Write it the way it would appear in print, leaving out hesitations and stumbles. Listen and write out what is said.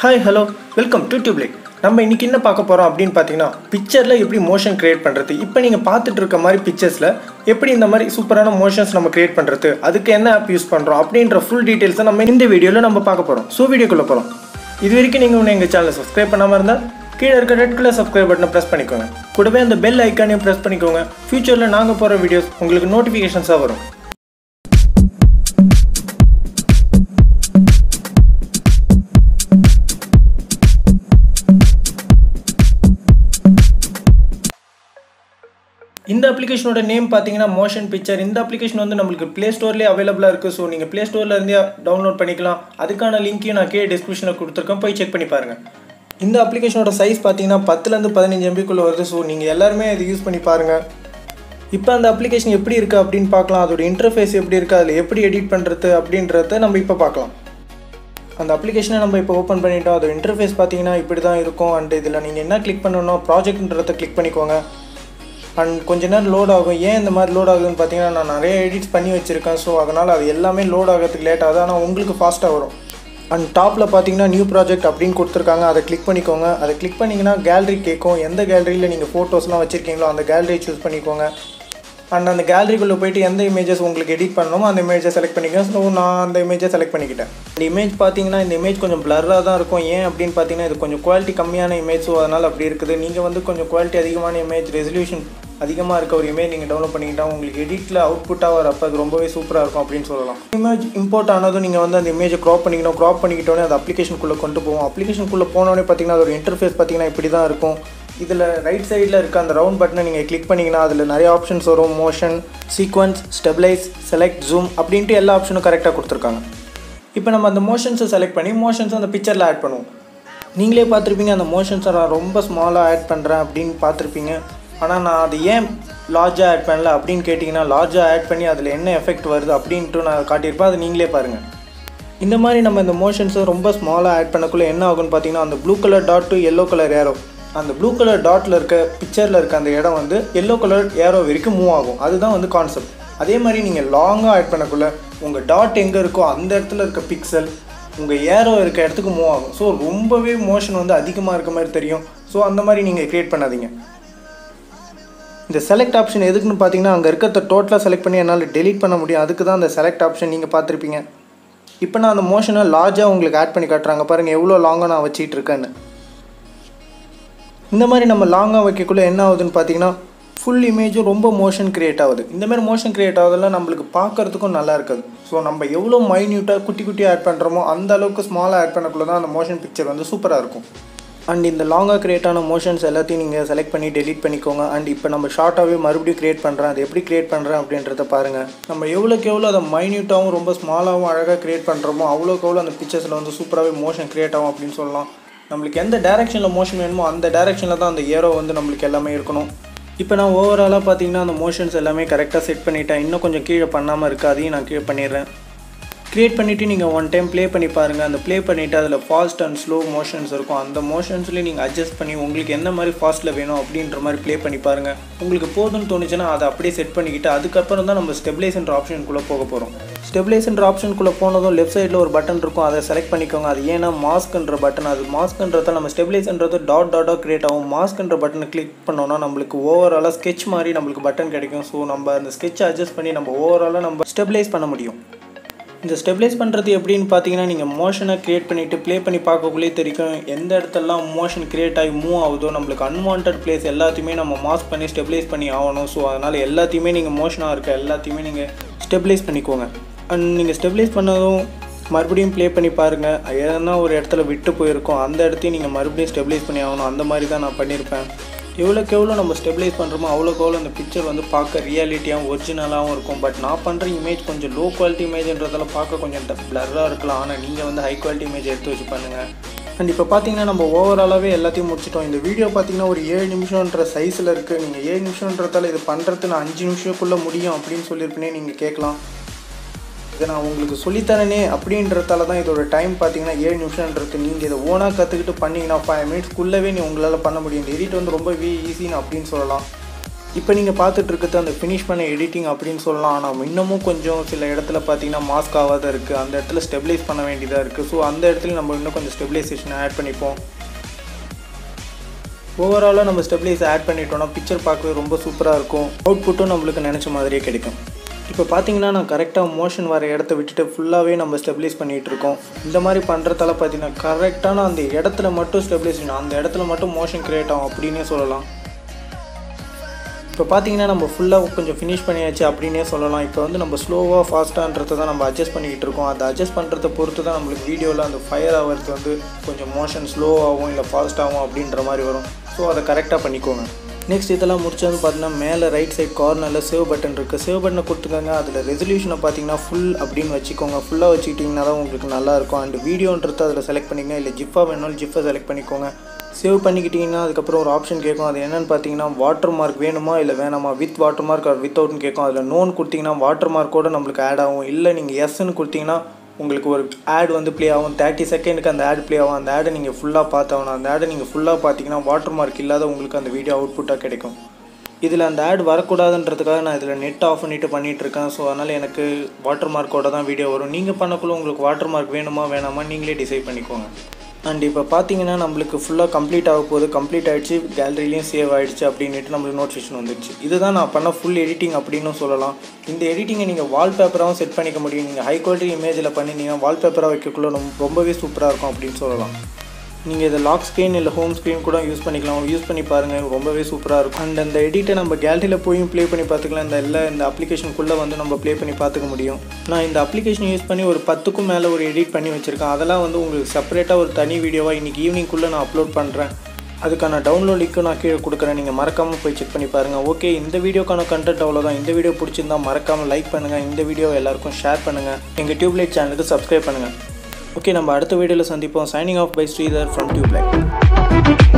Hi, hello, welcome to TubeLink. நம்ம இன்னைக்கு என்ன பார்க்க போறோம் அப்படினு பாத்தீங்கன்னா பிக்சர்ல எப்படி மோஷன் கிரியேட் பண்றது. இப்போ நீங்க பார்த்துட்டு இருக்க மாதிரி பிக்சர்ஸ்ல எப்படி இந்த மாதிரி சூப்பரான மோஷன்ஸ் நம்ம கிரியேட் பண்றது, அதுக்கு என்ன ஆப் யூஸ் பண்றோம் அப்படிங்கற ஃபுல் டீடைல்ஸ் நம்ம இந்த வீடியோல நம்ம பார்க்க போறோம். சோ வீடியோக்குள்ள போறோம். இதுவரைக்கும் நீங்க எங்க சேனலை சப்ஸ்கிரைப் பண்ணாம இருந்தா கீழ இருக்க ரெட் கலர் சப்ஸ்கிரைப் பட்டனை பிரஸ் பண்ணிக்கோங்க. கூடவே அந்த பெல் ஐகானையும் பிரஸ் பண்ணிக்கோங்க. ஃபியூச்சர்ல நாங்க போற வீடியோஸ் உங்களுக்கு நோட்டிஃபிகேஷன்ஸா வரும். இந்த அப்ளிகேஷனோட நேம் பார்த்தீங்கன்னா மோஷன் பிக்சர். இந்த அப்ளிகேஷன் வந்து நம்மளுக்கு Play Storeலயே அவைலபிளா இருக்கு. ஸோ நீங்கள் Play Storeல இருந்து டவுன்லோட் பண்ணிக்கலாம். அதுக்கான லிங்க்கையும் நான் கீழே டிஸ்கிரிப்ஷனில் கொடுத்துருக்கேன், போய் செக் பண்ணி பாருங்க. இந்த அப்ளிகேஷனோட சைஸ் பார்த்தீங்கன்னா 10 to 15 MB வருது. ஸோ நீங்கள் எல்லாருமே இது யூஸ் பண்ணி பாருங்க. இப்போ அந்த அப்ளிகேஷன் எப்படி இருக்கு அப்படின்னு பார்க்கலாம். அதோட இன்டர்ஃபேஸ் எப்படி இருக்கு, அதில் எப்படி எடிட் பண்ணுறது அப்படின்றத நம்ம இப்போ பார்க்கலாம். அந்த அப்ளிகேஷனை நம்ம இப்போ ஓப்பன் பண்ணிட்டோம். அதோட இன்டர்ஃபேஸ் பார்த்தீங்கன்னா இப்படி தான் இருக்கும். அண்ட் இதில் நீங்கள் என்ன கிளிக் பண்ணணும், ப்ராஜெக்ட்ன்றதை கிளிக் பண்ணிக்கோங்க. அண்ட் கொஞ்ச நேரம் லோட் ஆகும். ஏன் இந்த மாதிரி லோட் ஆகுதுன்னு பார்த்தீங்கன்னா நான் நிறைய எடிட்ஸ் பண்ணி வச்சுருக்கேன். ஸோ அதனால் அது எல்லாமே லோட் ஆகிறதுக்கு லேட் ஆகுது, ஆனால் உங்களுக்கு ஃபாஸ்ட்டாக வரும். அண்ட் டாப்பில் பார்த்தீங்கன்னா நியூ ப்ராஜெக்ட் அப்படின்னு கொடுத்துருக்காங்க, அதை கிளிக் பண்ணிக்கோங்க. அதை கிளிக் பண்ணிங்கன்னா கேலரி கேட்கும். எந்த கேலரியில் நீங்கள் ஃபோட்டோஸ்லாம் வச்சுருக்கீங்களோ அந்த கேலரியை சூஸ் பண்ணிக்கோங்க. அண்ட் அந்த கேலரிக்குள்ளே போய்ட்டு எந்த இமேஜஸ் உங்களுக்கு எடிட் பண்ணணுமோ அந்த இமேஜை செலக்ட் பண்ணிக்கோங்க. ஸோ நான் அந்த இமேஜை செலக்ட் பண்ணிக்கிட்டேன். இந்த இமேஜ் பார்த்தீங்கன்னா இந்த இமேஜ் கொஞ்சம் பிளர்ராக தான் இருக்கும். ஏன் அப்படின்னு பார்த்தீங்கன்னா இது கொஞ்சம் குவாலிட்டி கம்மியான இமேஜ், ஸோ அதனால் அப்படி இருக்குது. நீங்கள் வந்து கொஞ்சம் குவாலிட்டி அதிகமான இமேஜ், ரெசல்யூஷன் அதிகமாக இருக்க ஒரு இமேஜ் நீங்கள் டவுன்லோட் பண்ணிக்கிட்டால் உங்களுக்கு எடிட்டில் அவுட்புட்டாக வரப்போ அது ரொம்பவே சூப்பராக இருக்கும் அப்படின்னு சொல்லலாம். இமேஜ் இம்போர்ட் ஆனதும் நீங்கள் வந்து அந்த இமேஜை க்ராப் பண்ணிக்கிட்டோன்னே அது அப்ளிகேஷனுக்குள்ளே கொண்டு போவோம். அப்ளிகேஷனுக்குள்ளே போனோடனே பார்த்தீங்கன்னா அதோட இன்டர்ஃபேஸ் பார்த்தீங்கன்னா இப்படி தான் இருக்கும். இதில் ரைட் சைடில் இருக்க அந்த ரவுண்ட் பட்டனை நீங்கள் கிளிக் பண்ணிங்கன்னா அதில் நிறைய ஆப்ஷன்ஸ் வரும். Motion, sequence, stabilise, select, zoom அப்படின்ட்டு எல்லா ஆப்ஷனும் கரெக்டாக கொடுத்துருக்காங்க. இப்போ நம்ம அந்த மோஷன்ஸை செலக்ட் பண்ணி மோஷன்ஸை அந்த பிக்சரில் ஆட் பண்ணுவோம். நீங்களே பார்த்துருப்பீங்க அந்த மோஷன்ஸை நான் ரொம்ப ஸ்மாலாக ஆட் பண்ணுறேன் அப்படின்னு பார்த்துருப்பீங்க. ஆனால் நான் அது ஏன் லார்ஜாக ஆட் பண்ணல அப்படின்னு கேட்டிங்கன்னா லார்ஜாக ஆட் பண்ணி அதில் என்ன எஃபெக்ட் வருது அப்படின்ட்டு நான் காட்டியிருப்பேன், அது நீங்களே பாருங்கள். இந்த மாதிரி நம்ம இந்த மோஷன்ஸை ரொம்ப ஸ்மாலாக ஆட் பண்ணக்குள்ளே என்ன ஆகுன்னு பார்த்தீங்கன்னா அந்த blue colour dot to yellow colour arrow, அந்த ப்ளூ கலர் டாட்டில் இருக்க பிக்சரில் இருக்க அந்த இடம் வந்து எல்லோ கலர் ஏரோ வரைக்கும் மூவ் ஆகும். அதுதான் வந்து கான்செப்ட். அதே மாதிரி நீங்கள் லாங்காக ஆட் பண்ணக்குள்ளே உங்கள் டாட் எங்கே இருக்கோ அந்த இடத்துல இருக்க பிக்சல் உங்கள் ஏரோ இருக்க இடத்துக்கு மூவ் ஆகும். ஸோ ரொம்பவே மோஷன் வந்து அதிகமாக இருக்க மாதிரி தெரியும். ஸோ அந்த மாதிரி நீங்கள் க்ரியேட் பண்ணாதீங்க. இந்த செலக்ட் ஆப்ஷன் எதுக்குன்னு பார்த்தீங்கன்னா அங்கே இருக்கிறத டோட்டலாக செலக்ட் பண்ணி என்னால் டெலீட் பண்ண முடியும், அதுக்கு தான் அந்த செலக்ட் ஆப்ஷன் நீங்கள் பார்த்துருப்பீங்க. இப்போ நான் அந்த மோஷனை லார்ஜாக உங்களுக்கு ஆட் பண்ணி காட்டுறாங்க பாருங்கள், எவ்வளோ லாங்காக நான் வச்சுட்டு இருக்கேன்னு. இந்த மாதிரி நம்ம லாங்காக வைக்கக்குள்ளே என்ன ஆகுதுன்னு பார்த்தீங்கன்னா ஃபுல் இமேஜும் ரொம்ப மோஷன் கிரியேட் ஆகுது. இந்தமாதிரி மோஷன் கிரியேட் ஆகுதெல்லாம் நம்மளுக்கு பார்க்குறதுக்கும் நல்லா இருக்காது. ஸோ நம்ம எவ்வளோ மைன்யூட்டாக குட்டி குட்டியாக ஆட் பண்ணுறோமோ அந்த அளவுக்கு ஸ்மாலாக ஆட் பண்ணக்குள்ளே தான் அந்த மோஷன் பிக்சர் வந்து சூப்பராக இருக்கும். அண்ட் இந்த லாங்காக க்ரியேட்டான மோஷன்ஸ் எல்லாத்தையும் நீங்கள் செலக்ட் பண்ணி டெலீட் பண்ணிக்கோங்க. அண்ட் இப்போ நம்ம ஷார்ட்டாகவே மறுபடியும் க்ரியேட் பண்ணுறேன், அது எப்படி க்ரியேட் பண்ணுறேன் அப்படின்றத பாருங்கள். நம்ம எவ்வளோக்கு எவ்வளோ அதை மைன்யூட்டாகவும் ரொம்ப ஸ்மாலாகவும் அழகாக க்ரியேட் பண்ணுறோமோ அவ்வளோக்கு எவ்வளோ அந்த பிக்சர்ஸில் வந்து சூப்பராகவே மோஷன் க்ரியேட் ஆகும் அப்படின்னு சொல்லலாம். நம்மளுக்கு எந்த டேரெக்ஷனில் மோஷன் வேணுமோ அந்த டேரெக்ஷனில் தான் அந்த ஏரோ வந்து நம்மளுக்கு எல்லாமே இருக்கணும். இப்போ நான் ஓவராலாக பார்த்தீங்கன்னா அந்த மோஷன்ஸ் எல்லாமே கரெக்டாக செட் பண்ணிவிட்டேன். இன்னும் கொஞ்சம் கீழே பண்ணாமல் இருக்குது, அதையும் நான் கீழே பண்ணிடுறேன். க்ரியேட் பண்ணிவிட்டு நீங்கள் ஒன் டைம் ப்ளே பண்ணி பாருங்கள். அந்த ப்ளே பண்ணிவிட்டு அதில் ஃபாஸ்ட் அண்ட் ஸ்லோ மோஷன்ஸ் இருக்கும். அந்த மோஷன்ஸ்லேயே நீங்கள் அட்ஜஸ்ட் பண்ணி உங்களுக்கு எந்த மாதிரி ஃபாஸ்ட்டில் வேணும் அப்படின்ற மாதிரி ப்ளே பண்ணி பாருங்கள். உங்களுக்கு போதும்னு தோணுச்சுன்னா அதை அப்படியே செட் பண்ணிக்கிட்டு அதுக்கப்புறம் தான் நம்ம ஸ்டெபிலைஸ்ன்ற ஆப்ஷனுக்குள்ளே போக போகிறோம். ஸ்டெபிலைஸ்ன்ற ஆப்ஷனுக்குள்ளே போனதும் லெஃப்ட் சைடில் ஒரு பட்டன் இருக்கும், அதை செலக்ட் பண்ணிக்கோங்க. அது ஏன்னா மாஸ்க்ன்ற பட்டன், அது மாஸ்க்ன்றதால் நம்ம ஸ்டெபிலைஸ்ன்றது டாட் டாட்டாக க்ரியேட் ஆகும். மாஸ்க்ன்ற பட்டனை கிளிக் பண்ணோன்னா நம்மளுக்கு ஓவராலாக ஸ்கெட்ச் மாதிரி நம்மளுக்கு பட்டன் கிடைக்கும். ஸோ நம்ம அந்த ஸ்கெட்சை அட்ஜஸ்ட் பண்ணி நம்ம ஓவராலாக நம்ம ஸ்டெபிலைஸ் பண்ண முடியும். இந்த ஸ்டெபிலைஸ் பண்ணுறது எப்படின்னு பார்த்தீங்கன்னா நீங்கள் மோஷனை க்ரியேட் பண்ணிவிட்டு ப்ளே பண்ணி பார்க்கக்குள்ளே தெரியும் எந்த இடத்துலலாம் மோஷன் க்ரியேட் ஆகி மூவ் ஆகுதோ. நம்மளுக்கு அன்வான்ட் பிளேஸ் எல்லாத்தையுமே நம்ம மாஸ்க் பண்ணி ஸ்டெபிலைஸ் பண்ணி ஆகணும். ஸோ அதனால் எல்லாத்தையுமே நீங்கள் மோஷனாக இருக்க எல்லாத்தையுமே நீங்கள் ஸ்டெபிலைஸ் பண்ணிக்கோங்க. அண்ட் நீங்கள் ஸ்டெபிலைஸ் பண்ணதும் மறுபடியும் ப்ளே பண்ணி பாருங்கள். ஏன்னா ஒரு இடத்துல விட்டு போயிருக்கோம், அந்த இடத்தையும் நீங்கள் மறுபடியும் ஸ்டெபிலைஸ் பண்ணி ஆகணும். அந்த மாதிரி தான் நான் பண்ணியிருப்பேன். எவ்வளோக்கு எவ்வளோ நம்ம ஸ்டெபிலைஸ் பண்ணுறோமோ அவ்வளோக்கு எவ்வளோ அந்த பிக்சர் வந்து பார்க்க ரியாலிட்டியாகவும் ஒரிஜினலாகவும் இருக்கும். பட் நான் பண்ணுற இமேஜ் கொஞ்சம் லோ குவாலிட்டி இமேஜ்ன்றதால பார்க்க கொஞ்சம் பிளர்ராக இருக்கலாம், ஆனால் நீங்கள் வந்து ஹை குவாலிட்டி இமேஜ் எடுத்து வச்சு பண்ணுங்கள். அண்ட் இப்போ பார்த்தீங்கன்னா நம்ம ஓவராலாகவே எல்லாத்தையும் முடிச்சிட்டோம். இந்த வீடியோ பார்த்தீங்கன்னா ஒரு 7 நிமிஷம்ன்ற சைஸில் இருக்குது. நீங்கள் 7 நிமிஷம்ன்றதால இது பண்ணுறது நான் 5 நிமிஷத்துக்குள்ளே முடியும் அப்படின்னு சொல்லியிருப்பேனே நீங்கள் கேட்கலாம். இதை நான் உங்களுக்கு சொல்லித்தரேனே அப்படின்றதால தான் இதோட டைம் பார்த்தீங்கன்னா 7 நிமிஷம்ன்றது. நீங்கள் இதை ஓனாக கற்றுக்கிட்டு பண்ணிங்கன்னா 5 மினிட்ஸ்க்குள்ளவே நீ உங்களால் பண்ண முடியும். இந்த எடிட் வந்து ரொம்பவே ஈஸின்னு அப்படின்னு சொல்லலாம். இப்போ நீங்கள் பார்த்துட்டு இருக்கிறது அந்த ஃபினிஷ் பண்ண எடிட்டிங் அப்படின்னு சொல்லலாம். ஆனால் இன்னமும் கொஞ்சம் சில இடத்துல பார்த்தீங்கன்னா மாஸ்க் ஆகாத இருக்குது, அந்த இடத்துல ஸ்டெபிலைஸ் பண்ண வேண்டியதாக இருக்குது. ஸோ அந்த இடத்துல நம்ம இன்னும் கொஞ்சம் ஸ்டெபிலைசேஷன் ஆட் பண்ணிப்போம். ஓவராலாக நம்ம ஸ்டெபிலைஸ் ஆட் பண்ணிட்டோம்னா பிக்சர் பார்க்கவே ரொம்ப சூப்பராக இருக்கும், அவுட்புட்டும் நம்மளுக்கு நினச்ச மாதிரியே கிடைக்கும். இப்போ பார்த்தீங்கன்னா நான் கரெக்டாக மோஷன் வர இடத்த விட்டுட்டு ஃபுல்லாகவே நம்ம ஸ்டெபிலைஸ் பண்ணிகிட்ருக்கோம். இந்த மாதிரி பண்ணுறதால பார்த்தீங்கன்னா கரெக்டான அந்த இடத்துல மட்டும் ஸ்டெபிலைஸ் பண்ணணும், அந்த இடத்துல மட்டும் மோஷன் க்ரியேட் ஆகும் அப்படின்னே சொல்லலாம். இப்போ பார்த்தீங்கன்னா நம்ம ஃபுல்லாக கொஞ்சம் ஃபினிஷ் பண்ணியாச்சு அப்படின்னே சொல்லலாம். இப்போ வந்து நம்ம ஸ்லோவாக ஃபாஸ்ட்டான்றதை தான் நம்ம அட்ஜஸ்ட் பண்ணிக்கிட்டு இருக்கோம். அதை அட்ஜஸ்ட் பண்ணுறத பொறுத்து தான் நம்மளுக்கு வீடியோவில் அந்த ஃபயர் ஆகிறது வந்து கொஞ்சம் மோஷன் ஸ்லோவாகவும் இல்லை ஃபாஸ்ட்டாகவும் அப்படின்ற மாதிரி வரும். ஸோ அதை கரெக்டாக பண்ணிக்கோங்க. நெக்ஸ்ட் இதெல்லாம் முடிச்சு வந்து பார்த்தீங்கன்னா மேலே ரைட் சைட் கார்னரில் சேவ் பட்டன் இருக்குது, சேவ் பட்டனை கொடுத்துக்கோங்க. அதில் ரெசல்யூஷனை பார்த்தீங்கன்னா ஃபுல் அப்படின்னு வச்சுக்கோங்க, ஃபுல்லாக வச்சுக்கிட்டிங்கன்னா தான் உங்களுக்கு நல்லாயிருக்கும். அண்ட் வீடியோன்றது அதில் செலக்ட் பண்ணிக்கோங்க, இல்லை ஜிஃபாக வேணாலும் ஜிஃபை செலக்ட் பண்ணிக்கோங்க. சேவ் பண்ணிக்கிட்டிங்கன்னா அதுக்கப்புறம் ஒரு ஆப்ஷன் கேட்கும், அது என்னென்னு பார்த்தீங்கன்னா வாட்டர் மார்க் வேணுமா இல்லை வேணாமா, வித் வாட்டர் மார்க் ஆர் வித்தவுட்னு கேட்கும். அதில் நோன்னு கொடுத்திங்கன்னா வாட்டர் மார்க்கோடு நம்மளுக்கு ஆட் ஆகும், இல்லை நீங்கள் எஸ்ன்னு கொடுத்திங்கன்னா உங்களுக்கு ஒரு ஆட் வந்து ப்ளே ஆகும். 30 செகண்டுக்கு அந்த ஆட் ப்ளே ஆகும். அந்த ஆடை நீங்கள் ஃபுல்லாக பார்த்தாகணும். அந்த ஆடை நீங்கள் ஃபுல்லாக பார்த்தீங்கன்னா வாட்டர் மார்க் இல்லாத உங்களுக்கு அந்த வீடியோ அவுட்புட்டாக கிடைக்கும். இதில் அந்த ஆட் வரக்கூடாதுன்றதுக்காக நான் இதில் நெட் ஆஃப் பண்ணிட்டு பண்ணிகிட்ருக்கேன். ஸோ அதனால் எனக்கு வாட்டர் மார்க்கோட தான் வீடியோ வரும். நீங்கள் பண்ணக்குள்ளே உங்களுக்கு வாட்டர் மார்க் வேணுமா வேணாமா நீங்களே டிசைட் பண்ணிக்கோங்க. அண்ட் இப்போ பார்த்தீங்கன்னா நம்மளுக்கு ஃபுல்லாக கம்ப்ளீட் ஆக போகுது, கம்ப்ளீட் ஆகிடுச்சு, கேலரிலையும் சேவ் ஆகிடுச்சு அப்படின்ட்டு நம்மளுக்கு நோட்டிஃபிகேஷன் வந்துடுச்சு. இதுதான் நான் பண்ண ஃபுல் எடிட்டிங் அப்படின்னு சொல்லலாம். இந்த எடிட்டிங்கை நீங்கள் வால்பேப்பராகவும் செட் பண்ணிக்க முடியும். நீங்கள் ஹை குவாலிட்டி இமேஜில் பண்ணிங்கன்னா வால்பேப்பராக வைக்கக்குள்ளே ரொம்பவே சூப்பராக இருக்கும் அப்படின்னு சொல்லலாம். நீங்கள் இதை லாக் ஸ்க்ரீன் இல்லை ஹோம் ஸ்க்ரீன் கூட யூஸ் பண்ணிக்கலாம், யூஸ் பண்ணி பாருங்கள், ரொம்பவே சூப்பராக இருக்கும். அண்ட் அந்த எடிட்டை நம்ம கேலரியில் போயும் ப்ளே பண்ணி பார்த்துக்கலாம். இந்த எல்லா இந்த அப்ளிகேஷனுக்குள்ளே வந்து நம்ம ப்ளே பண்ணி பார்த்துக்க முடியும். நான் இந்த அப்ளிகேஷன் யூஸ் பண்ணி ஒரு 10க்கும் மேலே ஒரு எடிட் பண்ணி வச்சுருக்கேன். அதெல்லாம் வந்து உங்களுக்கு செப்பரேட்டாக ஒரு தனி வீடியோவாக இன்றைக்கி ஈவினிங்குள்ளே நான் அப்லோட் பண்ணுறேன். அதுக்கான டவுன்லோட் லிங்க்கும் நான் கீழே கொடுக்குறேன், நீங்கள் மறக்காமல் போய் செக் பண்ணி பாருங்கள். ஓகே, இந்த வீடியோக்கான கண்டென்ட் அவ்வளோதான். இந்த வீடியோ பிடிச்சிருந்தா மறக்காமல் லைக் பண்ணுங்கள், இந்த வீடியோவை எல்லாேருக்கும் ஷேர் பண்ணுங்கள், எங்கள் டியூப்லைக் சேனலுக்கு சப்ஸ்கிரைப் பண்ணுங்கள். ஓகே, நம்ம அடுத்த வீடியோவில் சந்திப்போம். Signing off by Sridhar from tube black.